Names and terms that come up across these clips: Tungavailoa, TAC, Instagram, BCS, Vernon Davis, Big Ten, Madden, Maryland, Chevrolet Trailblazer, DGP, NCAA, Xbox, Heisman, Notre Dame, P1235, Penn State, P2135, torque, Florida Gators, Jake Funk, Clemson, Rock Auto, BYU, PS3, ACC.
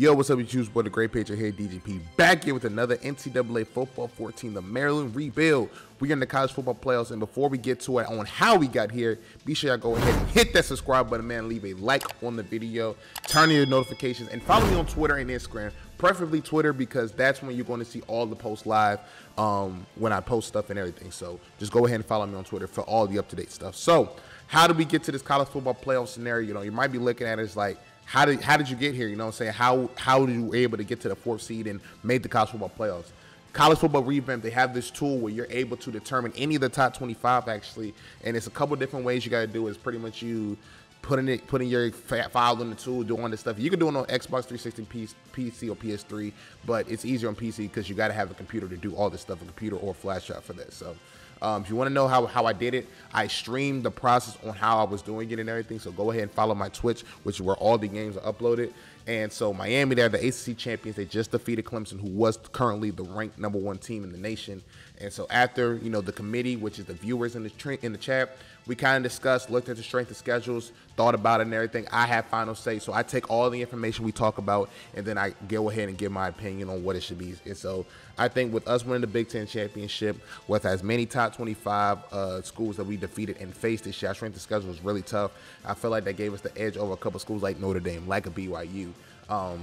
Yo, what's up, you choose boy, the Great Patriot here, DGP, back here with another NCAA football 14, the Maryland rebuild. We're in the college football playoffs, and before we get to it on how we got here, be sure y'all go ahead and hit that subscribe button, man. Leave a like on the video, turn on your notifications, and follow me on Twitter and Instagram, preferably Twitter, because that's when you're going to see all the posts live when I post stuff and everything. So just go ahead and follow me on Twitter for all the up-to-date stuff. So how do we get to this college football playoff scenario? You know, you might be looking at it as like, How did you get here? You know what I'm saying? How were you able to get to the 4th seed and made the college football playoffs? College football revamp, they have this tool where you're able to determine any of the top 25 actually, and it's a couple different ways you got to do it. It's pretty much you putting your file in the tool, doing this stuff. You can do it on Xbox 360, PC, or PS3, but it's easier on PC because you got to have a computer to do all this stuff, a computer or a flash drive for that. So if you want to know how I did it, I streamed the process on how I was doing it and everything. So go ahead and follow my Twitch, which is where all the games are uploaded. And so Miami, they're the ACC champions. They just defeated Clemson, who was currently the ranked #1 team in the nation. And so after, you know, the committee, which is the viewers in the chat, we kind of discussed, looked at the strength of schedules, thought about it and everything. I have final say. So I take all the information we talk about, and then I go ahead and give my opinion on what it should be. And so I think with us winning the Big Ten championship, with as many top 25 schools that we defeated and faced this year, our strength of schedule was really tough. I feel like that gave us the edge over a couple of schools like Notre Dame, like a BYU.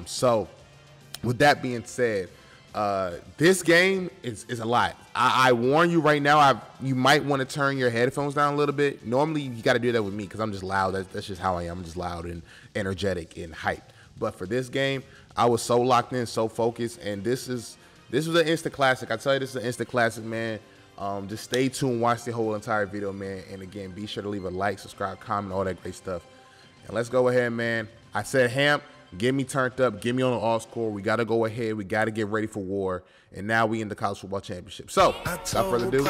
So with that being said, this game is a lot. I warn you right now, you might want to turn your headphones down a little bit. Normally you got to do that with me because I'm just loud. That's just how I am. I'm just loud and energetic and hyped. But for this game, I was so locked in, so focused, and this was an instant classic. I tell you, this is an instant classic, man. Just stay tuned, watch the whole entire video, man. And again, be sure to leave a like, subscribe, comment, all that great stuff. And let's go ahead, man. I said, Hamp, get me turned up, get me on the all-score. We got to go ahead. We got to get ready for war. And now we in the college football championship. So, without further ado,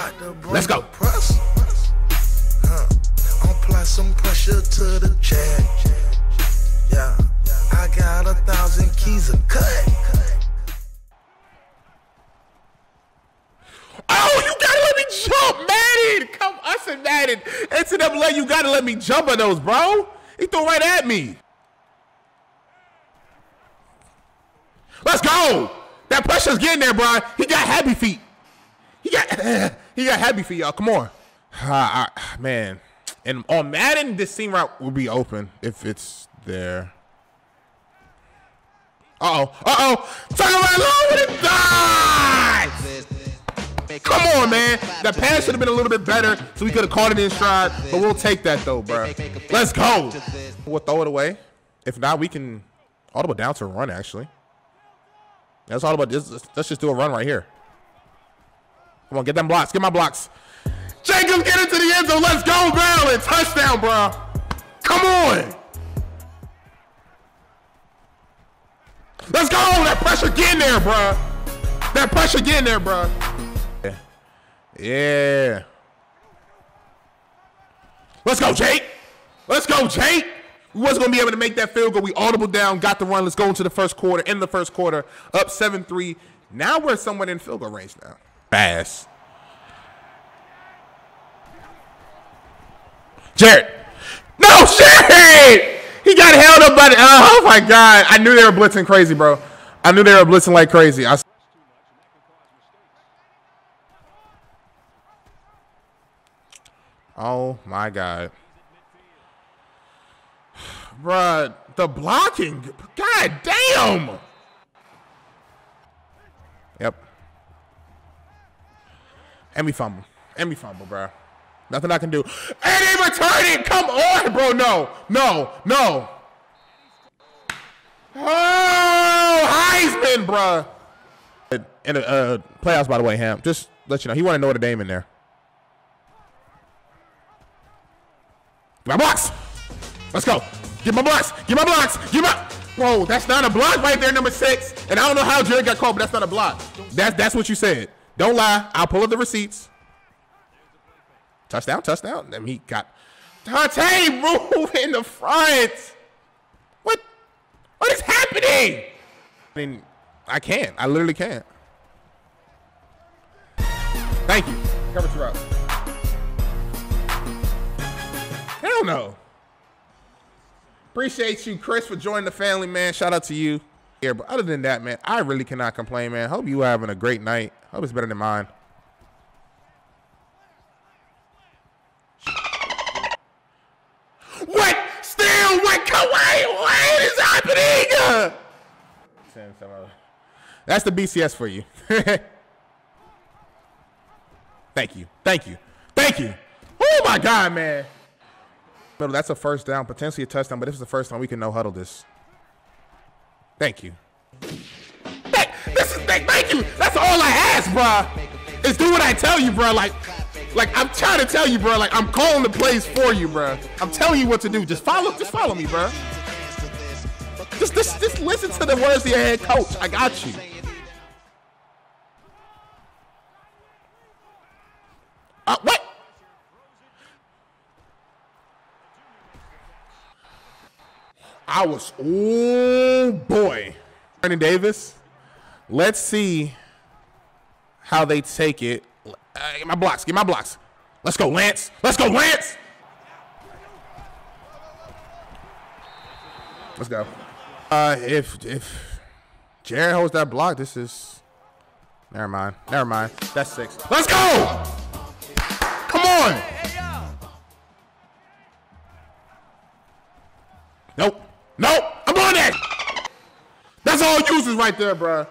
let's go. I'll apply some pressure to the chat. Yeah, I got 1,000 keys of cut. Oh, you got to let me jump, Madden. Come on, I said Madden. NCAA, you got to let me jump on those, bro. He threw right at me. Let's go! That pressure's getting there, Brian. He got happy feet. He got happy feet, y'all. Come on, man. And on Madden, this seam route will be open if it's there. Uh oh. Tungavailoa with it. Die! Come on, man. That pass should have been a little bit better, so we could have caught it in stride. But we'll take that though, bro. Let's go. We'll throw it away. If not, we can audible down to a run actually. That's all about this. Let's just do a run right here. Come on, get them blocks. Get my blocks. Jacob, get into the end zone. Let's go, Maryland. Touchdown, bro. Come on. Let's go. That pressure getting there, bro. That pressure getting there, bro. Yeah. Let's go, Jake. Let's go, Jake. We wasn't going to be able to make that field goal. We audible down, got the run. Let's go into the first quarter. In the first quarter, up 7-3. Now we're somewhat in field goal range now. Pass. Jared. No, Jared! He got held up by the, oh, my God. I knew they were blitzing crazy, bro. I knew they were blitzing like crazy. Oh, my God. Bruh, the blocking. God damn. Yep. And we fumble. And we fumble, bruh. Nothing I can do. And he returned it. Come on, bro. No. No. No. Oh, Heisman, bruh. And playoffs, by the way, Ham. Just let you know. He wanted Notre Dame in there. My box. Let's go. Get my blocks. Get my blocks. Get my. Whoa, that's not a block right there, #6. And I don't know how Jared got called, but that's not a block. That's what you said. Don't lie. I'll pull up the receipts. Touchdown, touchdown. Then he got Dante move in the front. What? What is happening? I mean, I can't. I literally can't. Thank you. Cover two routes. Hell no. Appreciate you, Chris, for joining the family, man. Shout out to you. here. But other than that, man, I really cannot complain, man. Hope you are having a great night. Hope it's better than mine. What? Still what? What is happening? That's the BCS for you. Thank you. Thank you. Thank you. Oh, my God, man. But that's a first down, potentially a touchdown, but this is the first time we can no-huddle this. Thank you. Thank you. That's all I ask, bruh. Is do what I tell you, bruh. Like I'm trying to tell you, bruh. Like, I'm calling the plays for you, bruh. I'm telling you what to do. Just follow me, bruh. Just listen to the words of your head coach. I got you. What? Oh boy. Vernon Davis. Let's see how they take it. Get my blocks. Get my blocks. Let's go, Lance. Let's go, Lance. Let's go. If Jared holds that block, this is... Never mind. Never mind. That's 6. Let's go! Come on! Nope. Nope! I'm on that! That's all uses right there, bruh.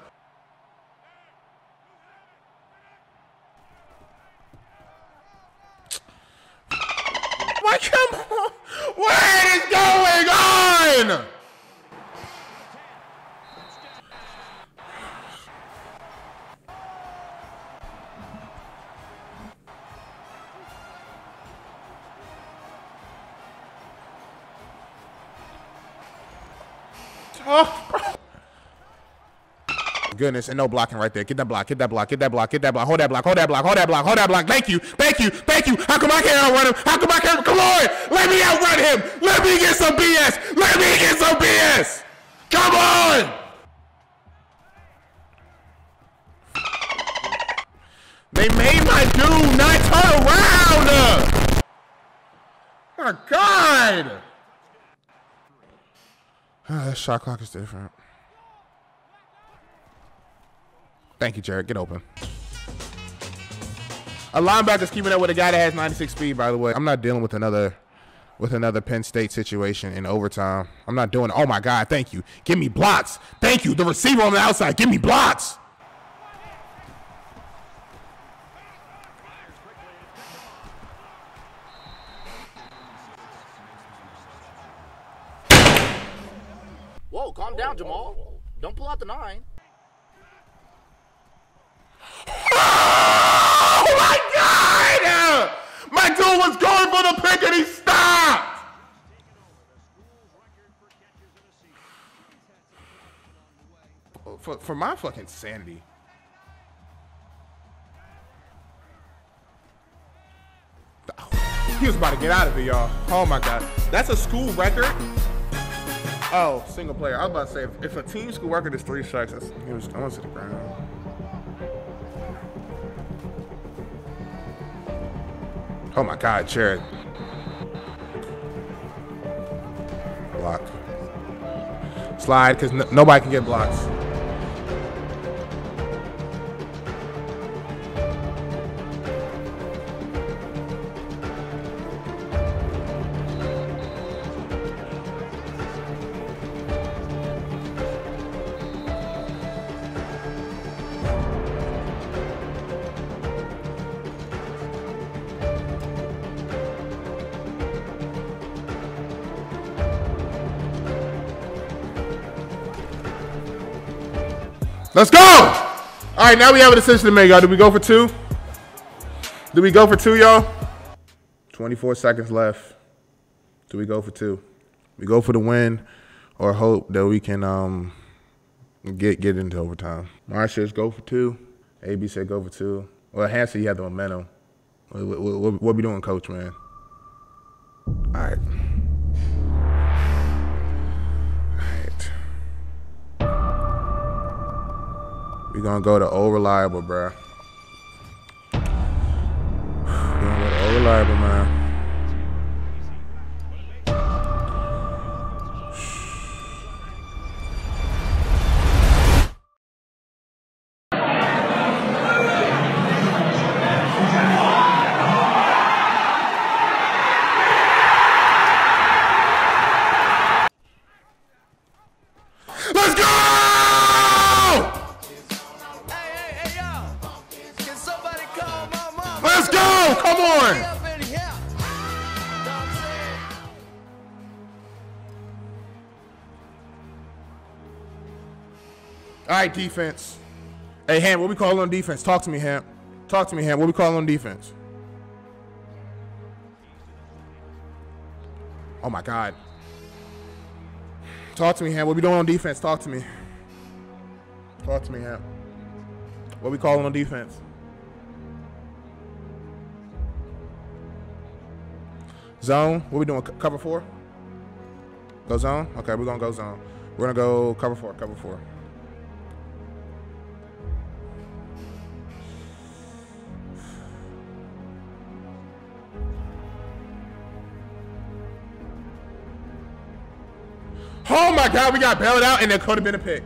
Why, come on! What is going on? Oh, goodness, and no blocking right there. Get that block, get that block, get that block, get that block. Hold that block, hold that block, hold that block, hold that block. Thank you, thank you, thank you. How come I can't outrun him? How come I can't? Come on, let me outrun him. Let me get some BS. Let me get some BS. Come on. They made my dude not turn around. My God. That shot clock is different. Thank you, Jared. Get open. A linebacker's keeping up with a guy that has 96 speed, by the way. I'm not dealing with another Penn State situation in overtime. I'm not doing it. Oh, my God. Thank you. Give me blocks. Thank you. The receiver on the outside. Give me blocks. Whoa, calm down, Jamal. Don't pull out the 9. Oh, my God! My dude was going for the pick and he stopped! For my fucking sanity. He was about to get out of it, y'all. Oh, my God. That's a school record. Oh, single player. I was about to say, if a team school record is 3 strikes, it was going to the ground. Oh, my God, Jared. Block. Slide, because nobody can get blocks. Let's go! All right, now we have a decision to make, y'all. Do we go for 2? Do we go for 2, y'all? 24 seconds left. Do we go for 2? We go for the win or hope that we can get into overtime. Marsh says go for 2. AB said go for 2. Well, Hanson, you have the momentum. What we doing, coach, man? All right. We're going to go to Old Reliable, bro. We're going to go to Old Reliable, man. All right, defense. Hey, Ham, what we calling on defense? Talk to me, Ham. Talk to me, Ham. What we calling on defense? Oh, my God. Talk to me, Ham. What we doing on defense? Talk to me. Talk to me, Ham. What we calling on defense? Zone. What we doing? Cover four? Go zone? Okay, we're going to go zone. We're going to go cover four, cover four. Oh my God, we got bailed out and there could have been a pick.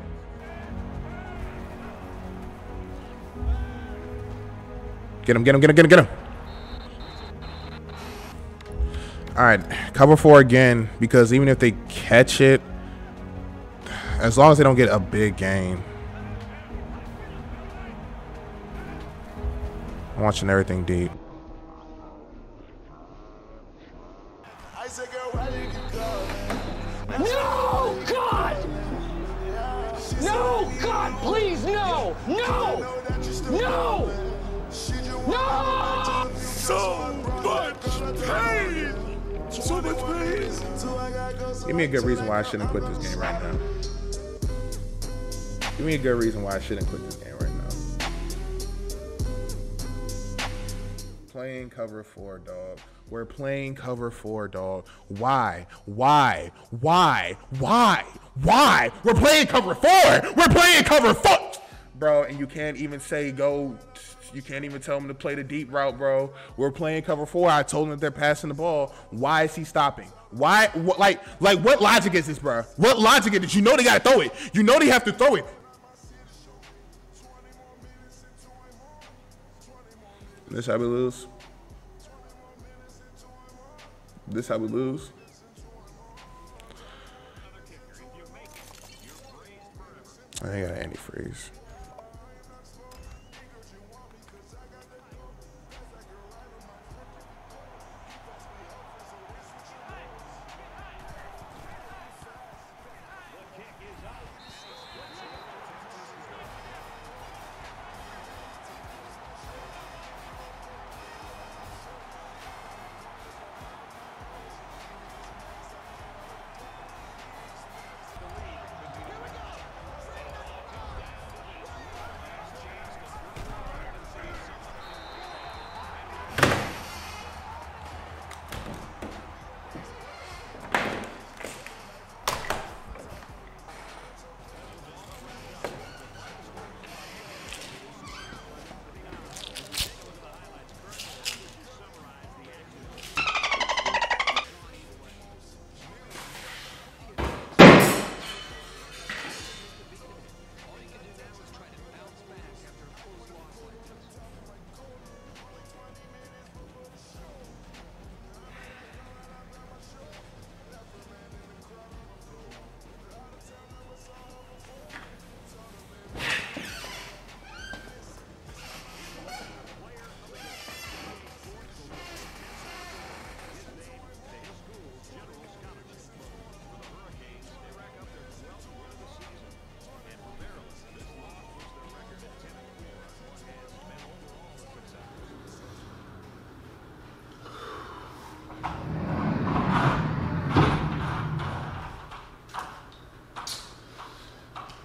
Get him, get him, get him, get him, get him. All right, cover four again, because even if they catch it, as long as they don't get a big gain. I'm watching everything deep. Give me a good reason why I shouldn't quit this game right now. Give me a good reason why I shouldn't quit this game right now. Playing cover four, dog. We're playing cover four, dog. Why? Why? Why? Why? Why? We're playing cover four. We're playing cover four. Bro, and you can't even say go. You can't even tell him to play the deep route, bro. We're playing cover four. I told him that they're passing the ball. Why is he stopping? Why? Like, what logic is this, bro? What logic is this? You know they got to throw it. You know they have to throw it. This how we lose. This how we lose. I think I got an antifreeze.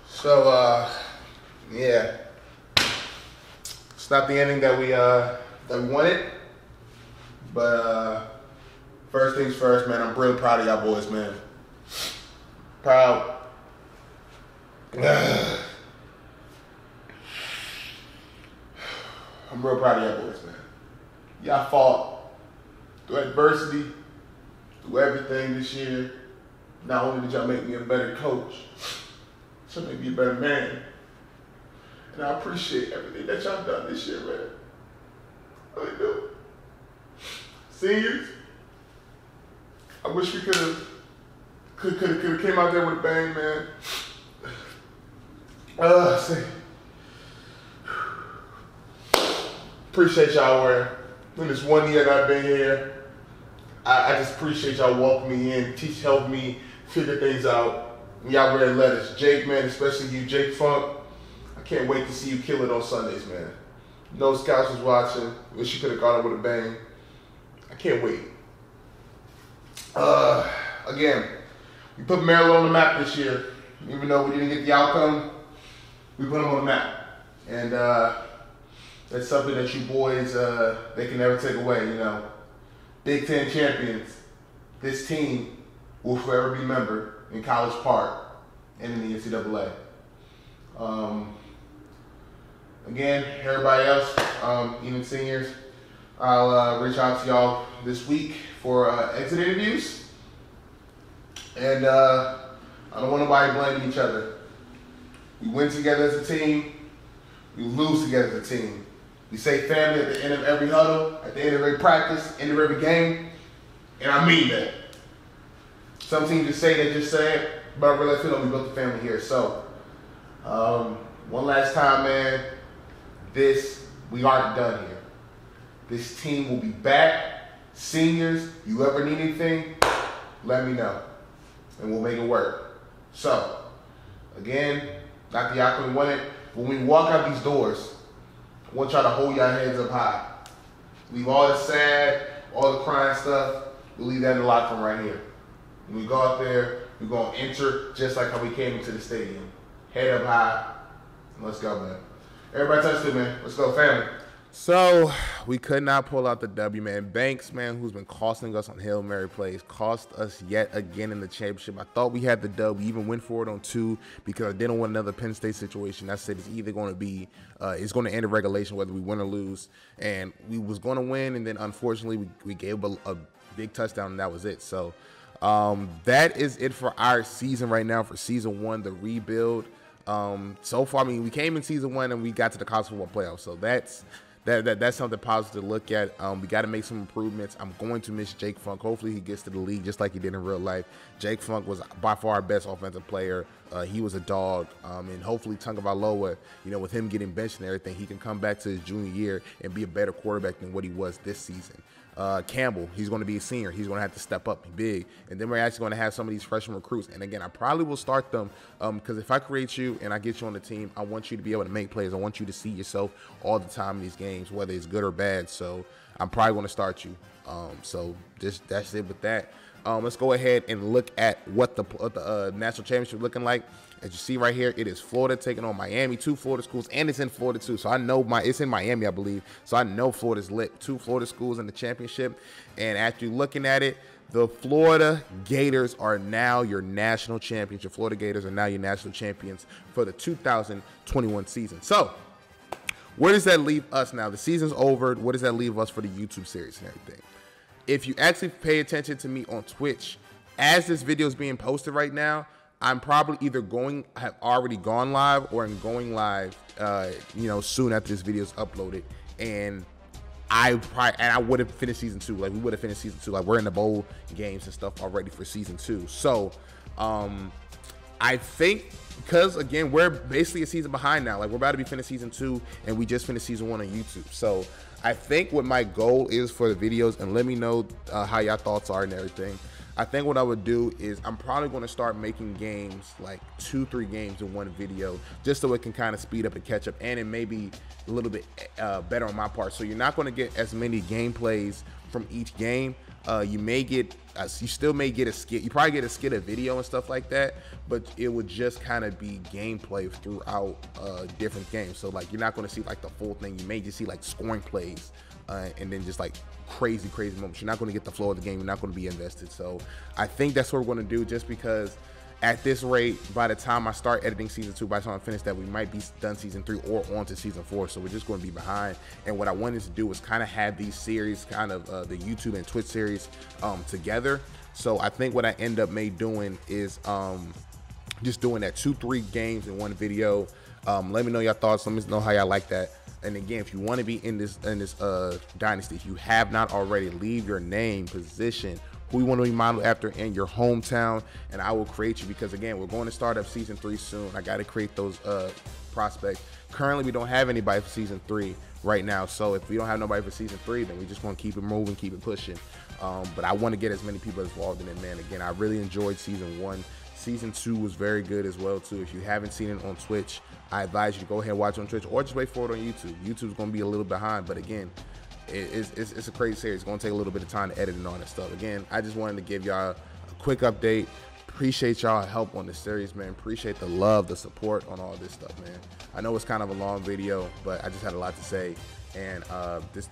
So, yeah, it's not the ending that we wanted, but first things first, man, I'm really proud of y'all boys, man. Proud. I'm real proud of y'all boys, man. Y'all fought through adversity, through everything this year. Not only did y'all make me a better coach, to make me a better man. And I appreciate everything that y'all done this year, man. I really do. Seniors, I wish we could have came out there with a bang, man. Appreciate y'all, man. In this one year that I've been here, I just appreciate y'all welcoming me in, help me figure things out. Y'all really let us. Jake, man, especially you, Jake Funk, Can't wait to see you kill it on Sundays, man. No scouts was watching. Wish you could have gone with a bang. I can't wait. Again, we put Maryland on the map this year. Even though we didn't get the outcome, we put them on the map. And that's something that you boys, they can never take away, you know. Big Ten champions. This team will forever be remembered in College Park and in the NCAA. Again, everybody else, even seniors, I'll reach out to y'all this week for exit interviews. And I don't want nobody blaming each other. We win together as a team. We lose together as a team. We say family at the end of every huddle, at the end of every practice, end of every game. And I mean that. Some teams just say, they just say it, but I realize we don't build the family here. So, one last time, man, we aren't done here. This team will be back. Seniors, you ever need anything, let me know. And we'll make it work. So, again, not the outcome we wanted. When we walk out these doors, I want y'all to hold your heads up high. Leave all the sad, all the crying stuff, we'll leave that in the locker room right here. When we go out there, we're going to enter just like how we came into the stadium. Head up high, and let's go, man. Everybody touched it, man. Let's go, family. So, we could not pull out the W, man. Banks, man, who's been costing us on Hail Mary plays, cost us yet again in the championship. I thought we had the dub. We even went for it on 2 because I didn't want another Penn State situation. I said it's either going to be, it's going to end in regulation whether we win or lose. And we was going to win, and then unfortunately we gave a big touchdown, and that was it. So, that is it for our season right now, for season 1, the rebuild. So far, I mean, we came in season 1 and we got to the college football playoffs. So that's something positive to look at. We got to make some improvements. I'm going to miss Jake Funk. Hopefully he gets to the league just like he did in real life. Jake Funk was by far our best offensive player. He was a dog. And hopefully Tungavailoa, you know, with him getting benched and everything, he can come back to his junior year and be a better quarterback than what he was this season. Campbell, he's going to be a senior. He's going to have to step up big. And then we're actually going to have some of these freshman recruits. And again, I probably will start them because if I create you and I get you on the team, I want you to be able to make plays. I want you to see yourself all the time in these games, whether it's good or bad. So I'm probably going to start you. So just that's it with that. Let's go ahead and look at what the national championship looking like. As you see right here, it is Florida taking on Miami, 2 Florida schools, and it's in Florida too. So I know it's in Miami, I believe. So I know Florida's lit. 2 Florida schools in the championship. And after looking at it, the Florida Gators are now your national champions. Your Florida Gators are now your national champions for the 2021 season. So where does that leave us now? The season's over. Where does that leave us for the YouTube series and everything? If you actually pay attention to me on Twitch, as this video is being posted right now, I'm probably either have already gone live or I'm going live, you know, soon after this video is uploaded. And I would have finished season 2. Like, we would have finished season 2. Like, we're in the bowl games and stuff already for season 2. So, I think because, again, we're basically a season behind now. Like, we're about to be finished season 2, and we just finished season 1 on YouTube. So, I think what my goal is for the videos, and let me know how y'all thoughts are and everything. I think what I would do is I'm probably going to start making games, like 2-3 games in one video, just so it can kind of speed up and catch up, and it may be a little bit better on my part. So you're not going to get as many gameplays from each game. You may get, you still may get a skit. You probably get a skit of video and stuff like that, but it would just kind of be gameplay throughout different games. So like, you're not going to see like the full thing. You may just see like scoring plays and then just like crazy moments. You're not going to get the flow of the game. You're not going to be invested. So I think that's what we're going to do, just because at this rate, by the time I start editing season 2, by the time I finish that, we might be done season 3 or on to season 4. So we're just going to be behind. And what I wanted to do was kind of have these series, kind of the YouTube and Twitch series together. So I think what I end up doing is just doing that 2-3 games in one video. Let me know your thoughts. Let me know how y'all like that. And again, if you want to be in this dynasty, if you have not already, leave your name, position, who you want to be modeled after, in your hometown, and I will create you, because again, we're going to start up season 3 soon. I got to create those prospects. Currently, we don't have anybody for season 3 right now, so if we don't have nobody for season 3, then we just want to keep it moving, keep it pushing. But I want to get as many people involved in it, man. Again, I really enjoyed season 1. Season 2 was very good as well, too. If you haven't seen it on Twitch, I advise you to go ahead and watch it on Twitch or just wait for it on YouTube. YouTube's going to be a little behind, but again, it's a crazy series. It's going to take a little bit of time to edit and all that stuff. Again, I just wanted to give y'all a quick update. Appreciate y'all help on this series, man. Appreciate the love, the support on all this stuff, man. I know it's kind of a long video, but I just had a lot to say, and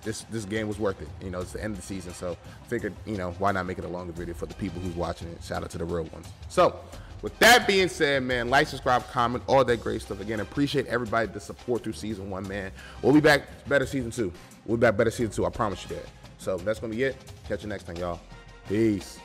this game was worth it. You know, it's the end of the season, so figured, you know, why not make it a longer video for the people who's watching it. Shout out to the real ones. So with that being said, man, like, subscribe, comment, all that great stuff. Again, appreciate everybody the support through season 1, man. We'll be back better season 2. We'll be back better season 2. I promise you that. So that's gonna be it. Catch you next time, y'all. Peace.